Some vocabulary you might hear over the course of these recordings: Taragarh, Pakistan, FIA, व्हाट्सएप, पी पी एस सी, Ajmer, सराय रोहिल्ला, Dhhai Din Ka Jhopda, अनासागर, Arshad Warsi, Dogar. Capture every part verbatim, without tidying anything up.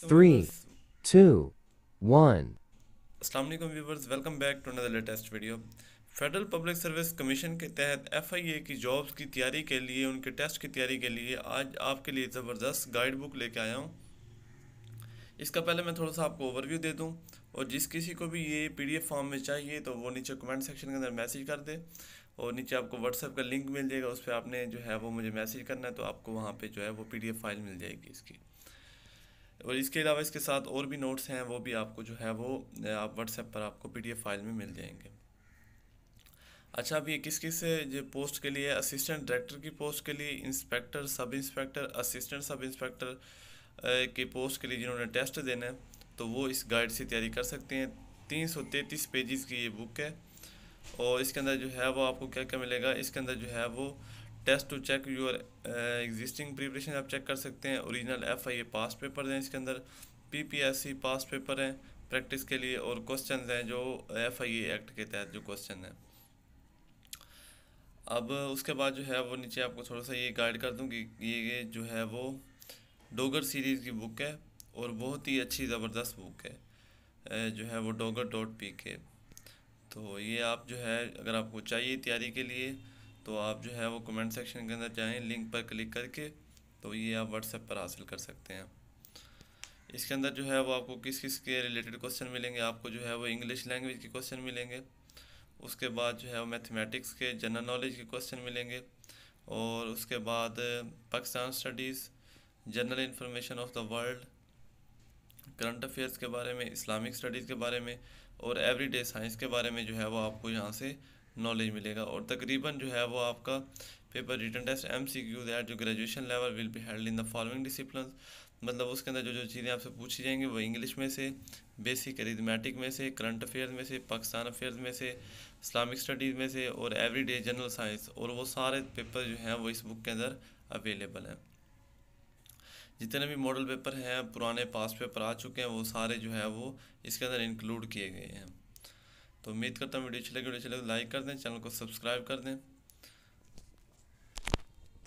Three to one अस्सलाम वालेकुम viewers, welcome back to another latest video. Federal public service commission के तहत F I ए की jobs की तैयारी के लिए, उनके टेस्ट की तैयारी के लिए आज आपके लिए ज़बरदस्त गाइड बुक लेके आया हूँ। इसका पहले मैं थोड़ा सा आपको ओवरव्यू दे दूँ, और जिस किसी को भी ये पीडीएफ फॉर्म में चाहिए तो वो नीचे कमेंट सेक्शन के अंदर मैसेज कर दे, और नीचे आपको व्हाट्सएप का लिंक मिल जाएगा, उस पर आपने जो है वो मुझे मैसेज करना है, तो आपको वहाँ पर जो है वो पीडीएफ फाइल मिल जाएगी इसकी। और इसके अलावा इसके साथ और भी नोट्स हैं, वो भी आपको जो है वो आप व्हाट्सएप पर आपको पीडीएफ फाइल में मिल जाएंगे। अच्छा, अब ये किस किस जो पोस्ट के लिए, असिस्टेंट डायरेक्टर की पोस्ट के लिए, inspector, sub inspector, assistant sub inspector की पोस्ट के लिए जिन्होंने टेस्ट देना है, तो वो इस गाइड से तैयारी कर सकते हैं। तीन सौ तैंतीस पेजेस की ये बुक है, और इसके अंदर जो है वो आपको क्या क्या मिलेगा। इसके अंदर जो है वो test to check your existing preparation आप चेक कर सकते हैं, original F I A pass paper हैं, इसके अंदर पी पी एस सी pass paper हैं प्रैक्टिस के लिए, और क्वेश्चंस हैं जो एफ आई ए एक्ट के तहत जो क्वेश्चन हैं। अब उसके बाद जो है वो नीचे आपको थोड़ा सा ये गाइड कर दूँ कि ये जो है वो डोगर सीरीज़ की बुक है, और बहुत ही अच्छी ज़बरदस्त बुक है जो है वो डोगर डॉट पी के। तो ये आप जो है अगर आपको चाहिए तैयारी के लिए, तो आप जो है वो कमेंट सेक्शन के अंदर जाएँ, लिंक पर क्लिक करके, तो ये आप व्हाट्सएप पर हासिल कर सकते हैं। इसके अंदर जो है वो आपको किस किस के रिलेटेड क्वेश्चन मिलेंगे। आपको जो है वो इंग्लिश लैंग्वेज के क्वेश्चन मिलेंगे, उसके बाद जो है वो मैथमेटिक्स के जनरल नॉलेज के क्वेश्चन मिलेंगे, और उसके बाद Pakistan studies, general information of the world, current affairs के बारे में, इस्लामिक स्टडीज़ के बारे में, और एवरीडे साइंस के बारे में जो है वो आपको यहाँ से नॉलेज मिलेगा। और तकरीबन जो है वो आपका paper written test M C Q that जो graduation level will be handled in the following discipline, मतलब उसके अंदर जो जो चीज़ें आपसे पूछी जाएंगी वो इंग्लिश में से, बेसिक अरिथमेटिक में से, करंट अफेयर्स में से, पाकिस्तान अफेयर्स में से, इस्लामिक स्टडीज़ में से, और एवरीडे जनरल साइंस, और वो सारे पेपर जो हैं वो इस बुक के अंदर अवेलेबल हैं। जितने भी मॉडल पेपर हैं, पुराने पास पेपर आ चुके हैं, वो सारे जो है वो इसके अंदर इंक्लूड किए गए हैं। तो उम्मीद करता हूँ वीडियो अच्छी लगी। वीडियो अच्छी लगी तो लाइक कर दें, चैनल को सब्सक्राइब कर दें।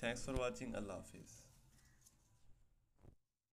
थैंक्स फॉर वाचिंग, अल्लाह हाफिज़।